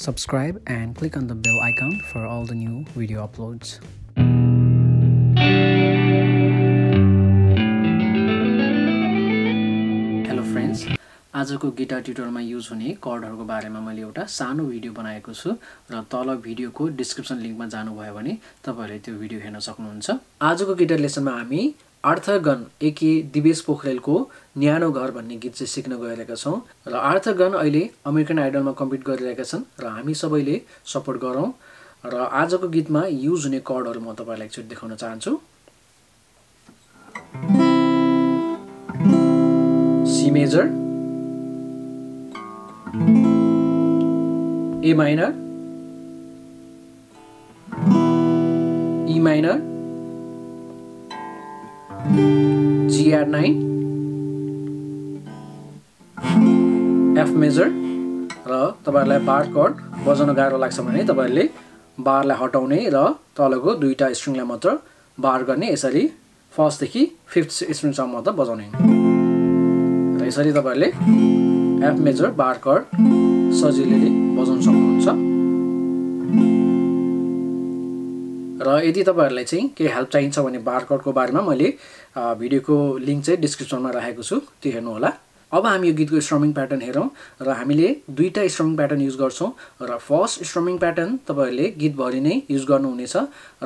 Subscribe and click on the bell icon for all the new video uploads. Hello friends, आजको guitar ट्युटोरियलमा use हुने कर्डहरुको बारेमा मैले एउटा सानो भिडियो बनाएको छु र तल भिडियोको डिस्क्रिप्सन लिंकमा जानुभयो भने तपाईहरुले त्यो भिडियो हेर्न सक्नुहुन्छ। आजको गिटार लेसनमा हामी आर्थर गन एके दिवेश पोखरेलको न्यानो घर भन्ने गीत चाहिँ सिक्न गइरहेका छौं र आर्थर गन अहिले अमेरिकन आइडलमा कम्पिट गरिरहेका छन् र हामी सबैले सपोर्ट गरौं र आजको गीतमा युज हुने कर्डहरु म तपाईलाई एकचोटी देखाउन चाहन्छु। C major, A minor, E minor, G add 9, F major र तपाईहरुलाई बार कर्ड बजाउन गाह्रो लाग्छ भने तपाईहरुले बारलाई हटाउने र तलको दुईटा स्ट्रिङलाई मात्र बार गर्ने, यसरी फर्स्ट देखि फिफ्थ स्ट्रिङ सम्म मात्र बजाउने र यसरी तपाईहरुले F major बार कर्ड सजिलैले बजाउन सक्नुहुन्छ। र यदि तपाईहरुलाई चाहिँ के हेल्प चाहिन्छ भने बार कर्डको बारेमा मैले भिडियोको लिंक चाहिँ डिस्क्रिप्सनमा राखेको छु, त्यो हेर्नु होला। अब हामी यो गीतको स्ट्रमिङ प्याटर्न हेरौं र हामीले दुईटा स्ट्रमिङ प्याटर्न युज गर्छौं र फर्स्ट स्ट्रमिङ प्याटर्न तपाईहरुले गीतभरि नै युज गर्नु हुनेछ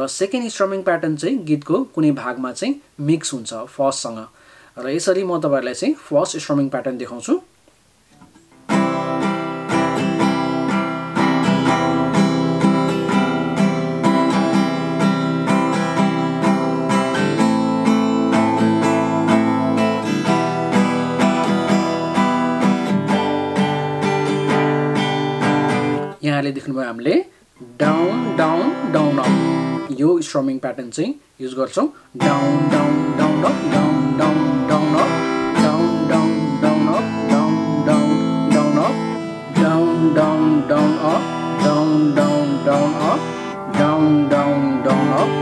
र सेकेन्ड स्ट्रमिङ प्याटर्न चाहिँ गीतको कुनै भागमा चाहिँ मिक्स हुन्छ फर्स्ट सँग र यसरी म तपाईहरुलाई चाहिँ फर्स्ट स्ट्रमिङ प्याटर्न देखाउँछु। यहाँले देख्नुभयो हामीले डाउन डाउन डाउन अप, यो स्ट्रमिङ प्याटर्न चाहिँ युज गर्छौं। Down down down up, down down down up, down down down up, down down down up, down down down up, down down down up, down down down up, down down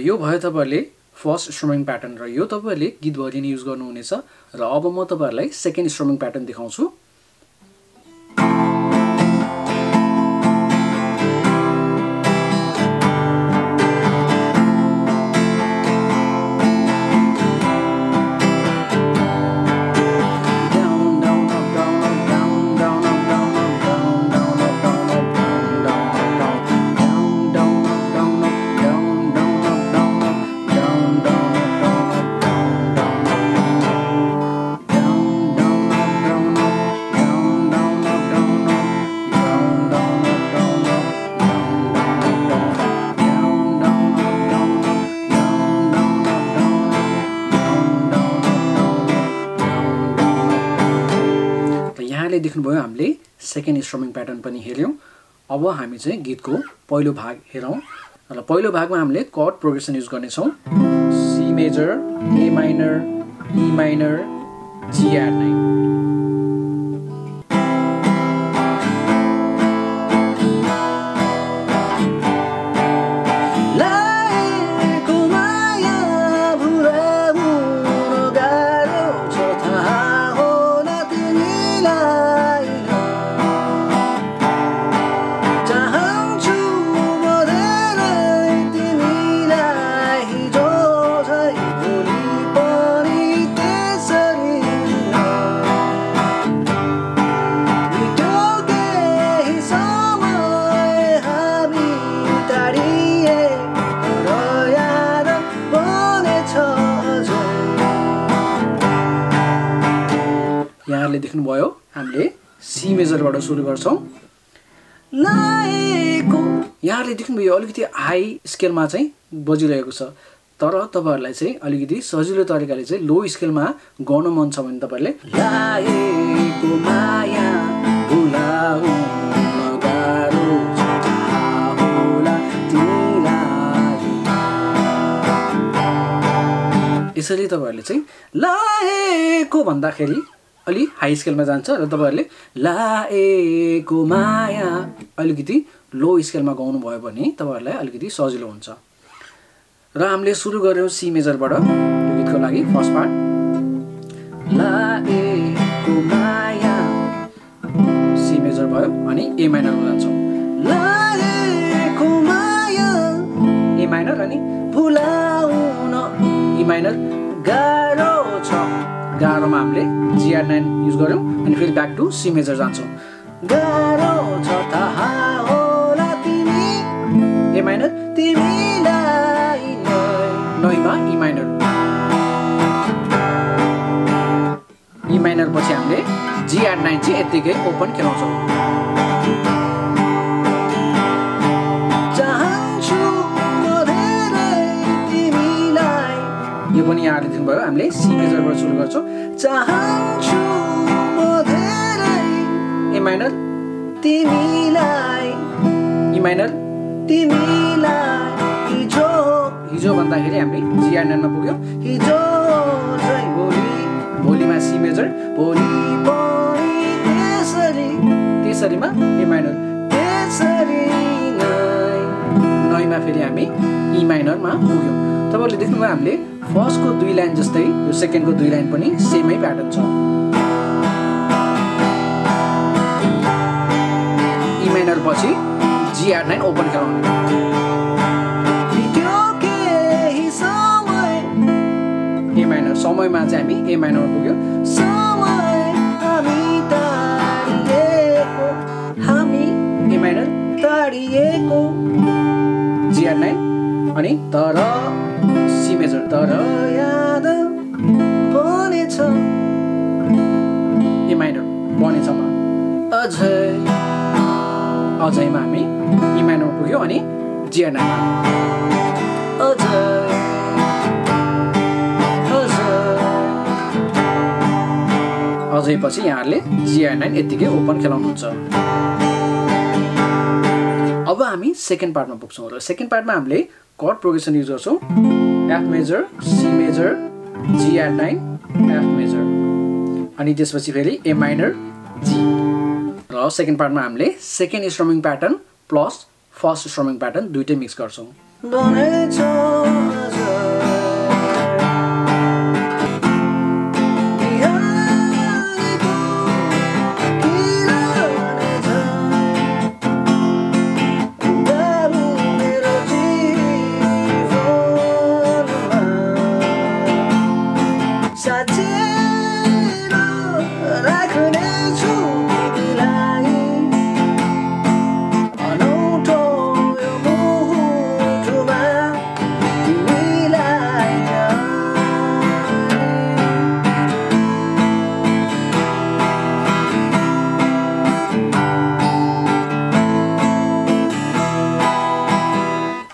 यो भयो तपाईहरुले first strumming pattern र यो तपाईहरुले गीतभरि नै use गर्नु हुनेछ र अब म तपाईहरुलाई सेकेन्ड स्ट्रमिङ प्याटर्न देखाउँछु। देख्नुभयो हामीले सेकेन्ड स्ट्रमिङ प्याटर्न पनि हेर्यौं। अब हामी चाहिँ गीतको पहिलो भाग हेरौं र पहिलो भागमा हामीले कर्ड प्रोग्रेसन युज गर्ने छौं। C major, A minor, E minor, G add 9। यहाँहरुले देख्नुभयो हामीले सी मेजरबाट सुरु गर्छौं। यहाँहरुले देख्नुभयो अलिकति हाई स्केलमा चाहिँ बजिरहेको छ, तर तपाईहरुलाई चाहिँ अलिकति सजिलो तरिकाले चाहिँ लो स्केलमा गाउन मन छ भने तपाईहरुले लाएको माया भुलाऊ यसरी तपाईहरुले चाहिँ लाएको भन्दाखेरि अलि हाई स्केलमा जान्छ र तपाईहरुले लाएको माया अलिकति लो स्केलमा गाउनु भयो भने तपाईहरुलाई अलिकति सजिलो हुन्छ र हामीले सुरु गर्यौ सी मेजर बाट यो गीतको लागि फर्स्ट पार्ट लाएको माया सी मेजर भयो अनि ए माइनरमा जान्छौ लाएको माया ए माइनर अनि भुलाउन ई माइनर गाह्रो छ गाह्रोमा हामीले G9 युज गर्यौ अनि फेरि ब्याक टु सी मेजर जान्छौ गाह्रो छ थाहा होला तिमी ए माइनर तिमीलाई नैमा ई माइनर पछि हामीले G9 चाहिँ यतिकै ओपन खेलाउँछौ यो पनि याद दिनु भयो हामीले सी मेजर बाट सुरु गर्छौ चाहन्छु म धेरै ए माइनर तिमीलाई हिजो हिजो भन्दाखेरि हामीले G9 मा पुग्यो हिजो चाहिँ भोलि भोलिमा सी मेजर भोलि पनि त्यसरी त्यसरीमा ए माइनर त्यसरी नैमा फेरि हामी ई माइनरमा पुग्यो तपाईहरुले देख्नुभयो हामीले फर्स्ट को दुई लाइन जस्तै यो सेकेन्ड को दुई लाइन पनि सेमै प्याटर्न छ ई माइनर पछि G9 ओपन गराउने भिडियो के हिसाबमै ए माइनर समयमा चाहिँ हामी ए माइनरमा पुग्यो समय हामी तारिएको हामी ए माइनर तारिएको G9 अनि तर सी मेजर तर याद पनि छ ए माइनर पनि छ अझै अझैमा हामी ई माइनरमा पुग्यो अनि G9 मा अझै अझै अझै पछि यहाँहरुले G9 यतिकै ओपन खेलाउनुहुन्छ अब हामी सेकेन्ड पार्टमा पुग्छौं र सेकेन्ड पार्टमा हामीले chord progression युज गर्छौं F major, C major, G9, F major अनि त्यसपछि फेरि A minor, G र सेकेन्ड पार्टमा हामीले second strumming pattern plus first strumming pattern दुईटै मिक्स गर्छौं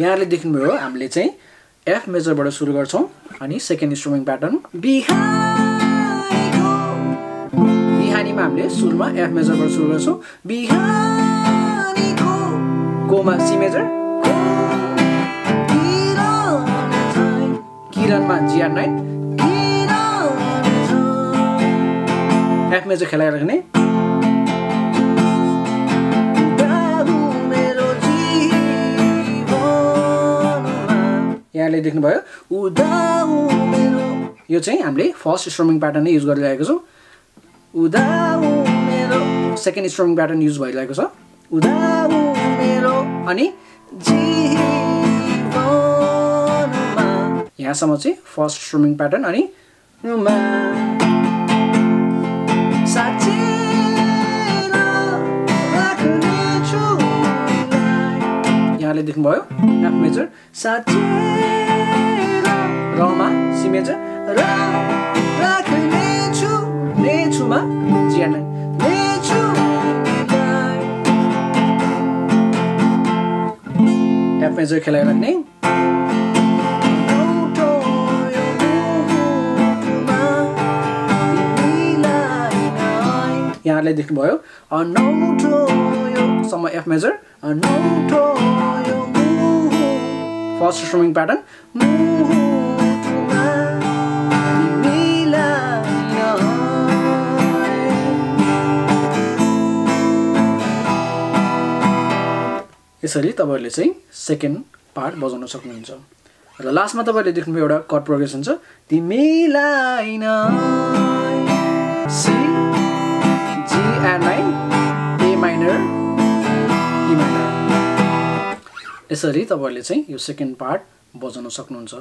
यहाँहरुले देख्नुभयो हामीले चाहिँ F मेजर बाट सुरु गर्छौं अनि सेकेन्ड स्ट्रुमिङ प्याटर्न बिहानीको बिहानीमा हामीले सुरुमा F मेजर बाट सुरु गर्छौं बिहानीको कोमा सी मेजर किरणमा G9 F मेजर खेलाइराख्ने यहाँले देख्नु भयो उदाउ मेरो यो चाहिँ हामीले फर्स्ट स्ट्रमिङ प्याटर्न नै युज गरिरहेको छौ उदाउ मेरो सेकेन्ड स्ट्रमिङ प्याटर्न युज भइरहेको छ उदाउ मेरो अनि जीवनमा यहाँसम्म चाहिँ फर्स्ट स्ट्रमिङ प्याटर्न अनि रुमा साच्चै यहाँले देख्नु भयो F मेजर साच्चै रमा सी मेजर र राख्ने छु लेछुमा G9 लेछु F मेजर खेलाइराख्ने यहाँले देख्नुभयो अनौठो यो सम्म F मेजर अनौठो यो फर्स्ट स्ट्रमिङ प्याटर्न यसरी तपाईहरुले चाहिँ सेकेन्ड पार्ट बजाउन सक्नुहुन्छ र लास्टमा तपाईहरुले देख्नु भयो एउटा कड प्रोग्रेसन छ तिमीलाई न C G and I A minor E minor यसरी तपाईहरुले चाहिँ यो सेकेन्ड पार्ट बजाउन सक्नुहुन्छ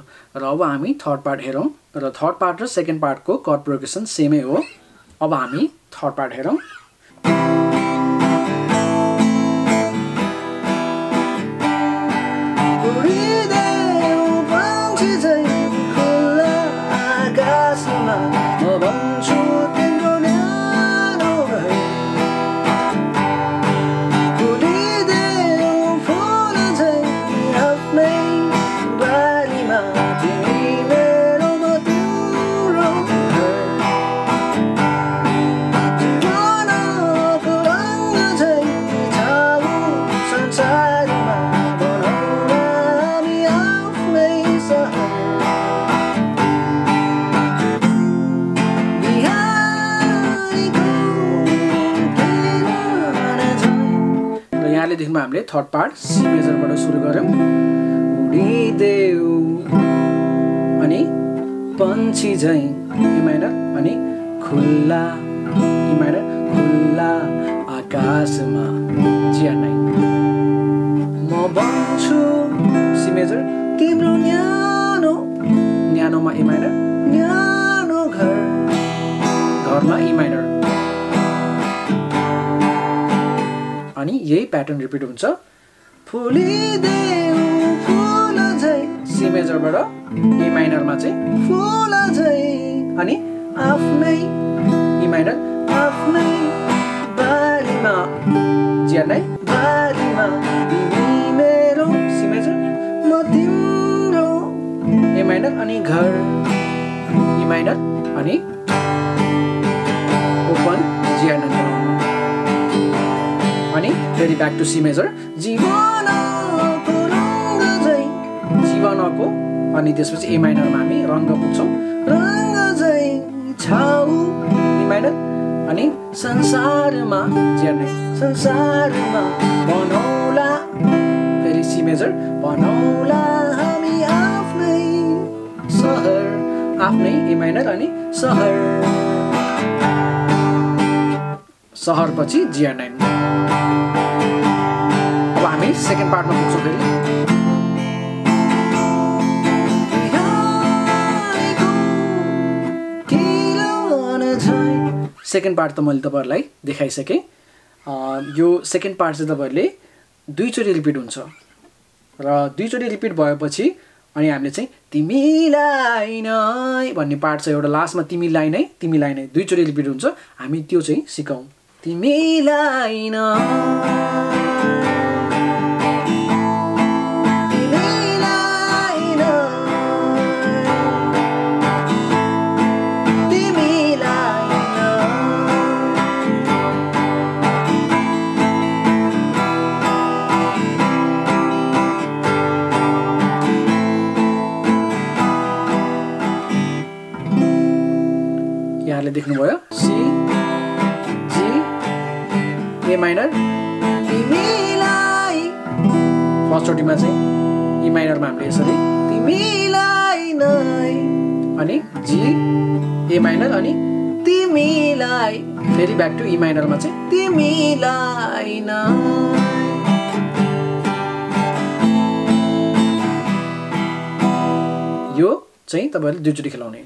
र अब हामी थर्ड पार्ट हेरौं र थर्ड पार्ट र सेकेन्ड पार्ट को कड प्रोग्रेसन सेमै हो अब हामी थर्ड पार्ट हेरौं देखिनमा हामीले थर्ड पार्ट सी मेजर बाट सुरु गर्यौं उडी देऊ अनि पंछी झैं ई माइनर अनि खुल्ला ई माइनर खुल्ला आकाशमा जिया नै म बन्छु सी मेजर तिम्रो न्यानो न्यानोमा ई माइनर न्यानो घर घरमा ई माइनर अनि यही प्याटर्न रिपिट हुन्छ फुलिदेऊ फुल झै सी मेजर बाट ई माइनर मा चाहिँ फुल झै अनि आफ्नै ई माइनर आफ्नै बारीमा ज्यानै बारीमा तिमी मेरो सी मेजर म तिम्रो ई माइनर अनि घर ई माइनर अनि ओपन ज्यानै अनि फेरि ब्याक टु सी मेजर जीवनको रंग झै जीवनको अनि त्यसपछि ए माइनरमा हामी रंग पुग्छौं रंग झै छाउ ई माइनर अनि संसारमा झर्ने संसारमा बनौला फेरि सी मेजर बनौला हामी आफ्नै सहर आफ्नै ए माइनर अनि सहर सहर पछि जिया 9 अब हामी सेकेन्ड पार्टमा पुग्छौं फेरि सेकेन्ड पार्ट त मैले तपाईहरुलाई देखाइसके यो सेकेन्ड पार्ट चाहिँ तपाईहरुले दुईचोटी रिपिट हुन्छ र दुईचोटी रिपिट भएपछि अनि हामीले चाहिँ तिमीलाई नै भन्ने पार्ट छ एउटा लास्टमा तिमीलाई नै दुईचोटी रिपिट हुन्छ हामी त्यो चाहिँ सिकौं यहाँले देख्नुभयो सी ए माइनर तिमीलाई फर्स्टचोटीमा चाहिँ ई माइनरमा हामीले यसरी तिमीलाई नै अनि जी ए माइनर अनि तिमीलाई फेरि ब्याक टु ई माइनरमा चाहिँ तिमीलाई नै यो चाहिँ तपाईहरुले दुईचोटी खेलाउने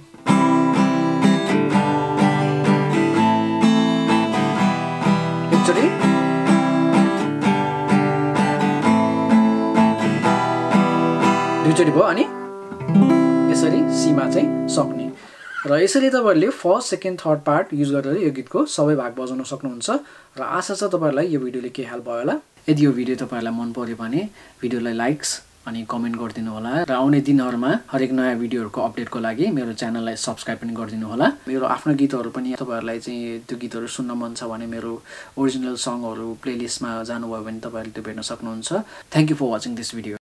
एकचोटी दुईचोटी भयो अनि यसरी सीमा चाहिँ सक्ने र यसरी तपाईहरुले first second third part use गरेर यो गीतको सबै भाग बजाउन सक्नुहुन्छ र आशा छ तपाईहरुलाई यो भिडियोले के हेल्प भयो होला यदि यो भिडियो तपाईहरुलाई मन पर्यो भने भिडियोलाई लाइक्स अनि कमेन्ट गर्दिनु होला र आउने दिनहरुमा हरेक नयाँ भिडियोहरुको अपडेटको लागि मेरो च्यानललाई सब्स्क्राइब पनि गर्दिनु होला मेरो आफ्नो गीतहरु पनि तपाईहरुलाई चाहिँ त्यो गीतहरु सुन्न मन छ भने मेरो ओरिजिनल सङहरु प्लेलिस्टमा जानुभयो भने तपाईहरुले त्यो भेट्न सक्नुहुन्छ thank you for watching this video